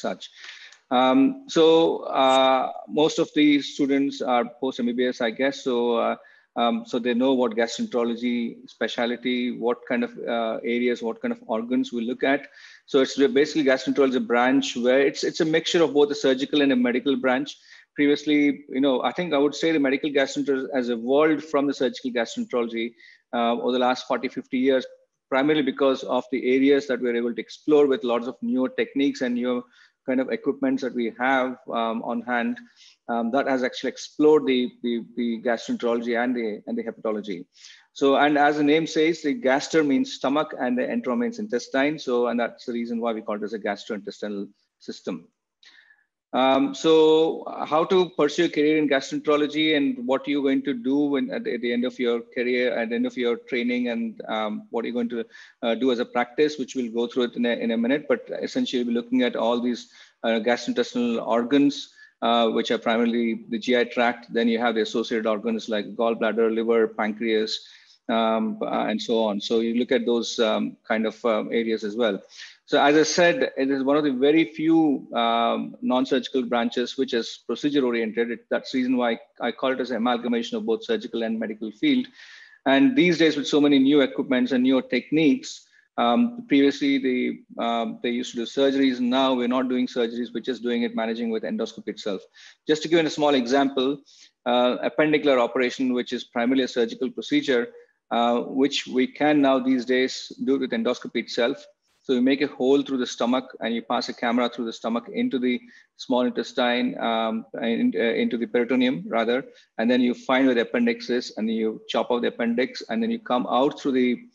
such. Most of the students are post MBBS, I guess. So, so they know what gastroenterology specialty, what kind of areas, what kind of organs we look at. So it's basically gastroenterology is a branch where it's a mixture of both a surgical and a medical branch. Previously, you know, I think I would say the medical gastroenterology has evolved from the surgical gastroenterology over the last 40, 50 years, primarily because of the areas that we're able to explore with lots of newer techniques and newer kind of equipments that we have on hand that has actually explored the gastroenterology and the hepatology. So, and as the name says, the gaster means stomach and the entero means intestine. So, and that's the reason why we call it as a gastrointestinal system. So how to pursue a career in gastroenterology and what are you going to do when, at the end of your career, at the end of your training, and what are you going to do as a practice, which we'll go through it in a minute, but essentially we're looking at all these gastrointestinal organs, which are primarily the GI tract. Then you have the associated organs like gallbladder, liver, pancreas, and so on. So you look at those kind of areas as well. So as I said, it is one of the very few non-surgical branches which is procedure-oriented. That's the reason why I call it as an amalgamation of both surgical and medical field. And these days, with so many new equipments and newer techniques, previously they used to do surgeries. Now we're not doing surgeries, we're just doing it, managing with endoscopy itself. Just to give you a small example, appendicular operation, which is primarily a surgical procedure, which we can now these days do with endoscopy itself. So you make a hole through the stomach and you pass a camera through the stomach into the small intestine, into the peritoneum rather, and then you find where the appendix is and you chop out the appendix and then you come out through the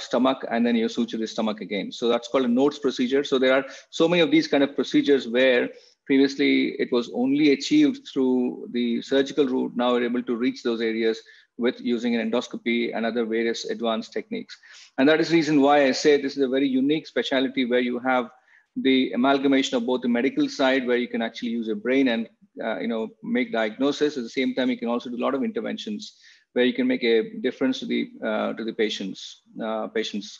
stomach and then you suture the stomach again. So that's called a NOTES procedure. So there are so many of these kind of procedures where previously it was only achieved through the surgical route. Now we're able to reach those areas with using an endoscopy and other various advanced techniques. And that is the reason why I say this is a very unique specialty where you have the amalgamation of both the medical side, where you can actually use your brain and you know, make diagnosis. At the same time, you can also do a lot of interventions where you can make a difference to the patient's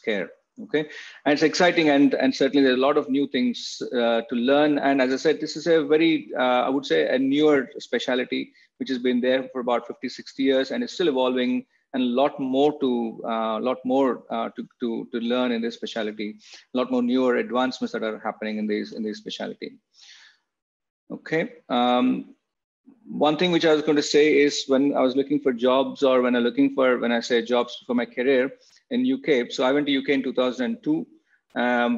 care. Okay, and it's exciting, and certainly there are a lot of new things to learn. And as I said, this is a very, I would say, a newer specialty, which has been there for about 50, 60 years, and is still evolving, and a lot more to learn in this specialty. A lot more newer advancements that are happening in this specialty. Okay. One thing which I was going to say is when I was looking for jobs, or when I say jobs for my career, in UK. So I went to UK in 2002.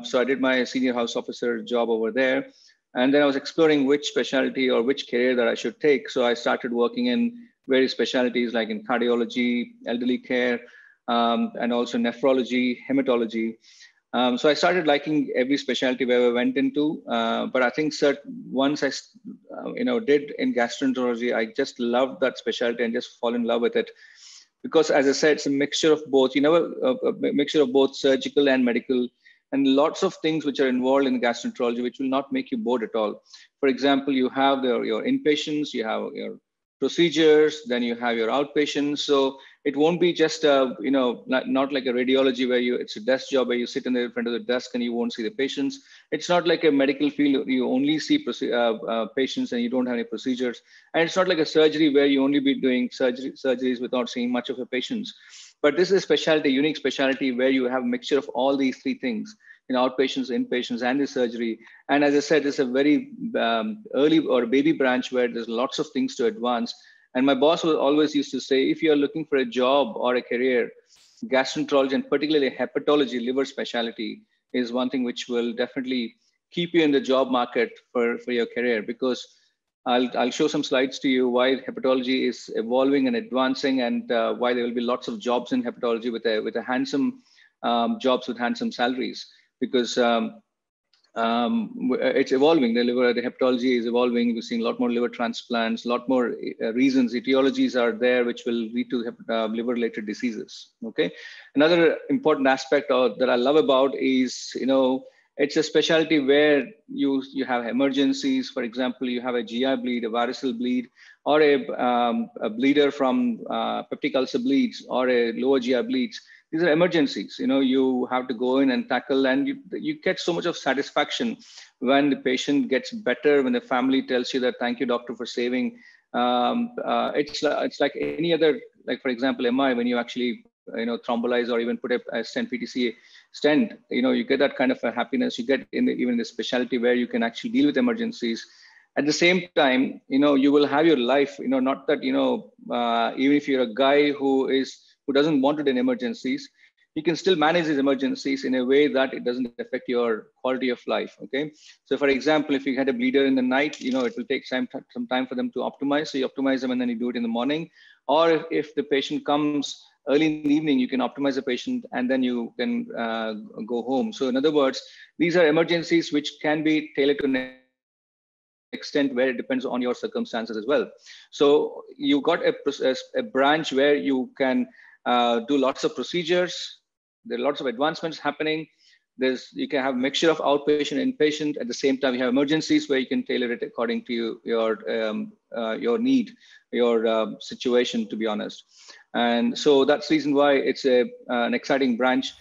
So I did my senior house officer job over there. And then I was exploring which specialty or which career that I should take. So I started working in various specialties like in cardiology, elderly care, and also nephrology, hematology. So I started liking every specialty where I went into, but I think once I did in gastroenterology, I just loved that specialty and just fall in love with it. Because as I said, it's a mixture of both, a mixture of both surgical and medical, and lots of things which are involved in gastroenterology, which will not make you bored at all. For example, you have your inpatients, you have your procedures, then you have your outpatients. So it won't be just, not like a radiology where it's a desk job where you sit in the front of the desk and you won't see the patients. It's not like a medical field, you only see patients and you don't have any procedures. And it's not like a surgery where you only be doing surgeries without seeing much of your patients. But this is a specialty, unique specialty where you have a mixture of all these three things. Outpatients, inpatients, and the surgery. And as I said, it's a very early or baby branch where there's lots of things to advance. And my boss always used to say, if you're looking for a job or a career, gastroenterology and particularly hepatology, liver specialty, is one thing which will definitely keep you in the job market for your career, because I'll show some slides to you why hepatology is evolving and advancing, and why there will be lots of jobs in hepatology with a handsome jobs with handsome salaries. Because it's evolving. The hepatology is evolving. We're seeing a lot more liver transplants, a lot more reasons, etiologies are there, which will lead to liver-related diseases, okay? Another important aspect that I love about is, it's a specialty where you have emergencies. For example, you have a GI bleed, a variceal bleed, or a bleeder from peptic ulcer bleeds, or a lower GI bleeds. these are emergencies. You know, you have to go in and tackle, and you get so much of satisfaction when the patient gets better, when the family tells you that, thank you, doctor, for saving. It's like any other, like for example, MI, when you actually, you know, thrombolyze or even put a stent, PTC stent, you know, you get that kind of a happiness. You get in the, even in the specialty where you can actually deal with emergencies. At the same time, you know, you will have your life, you know, not that, you know, even if you're a guy who doesn't want it in emergencies, you can still manage these emergencies in a way that it doesn't affect your quality of life, okay? So for example, if you had a bleeder in the night, you know, it will take some time for them to optimize. So you optimize them and then you do it in the morning. Or if the patient comes early in the evening, you can optimize the patient and then you can go home. So in other words, these are emergencies which can be tailored to an extent where it depends on your circumstances as well. So you got a branch where you can do lots of procedures. There are lots of advancements happening. You can have a mixture of outpatient and inpatient. At the same time, you have emergencies where you can tailor it according to your need, your situation, to be honest. And so that's the reason why it's an exciting branch.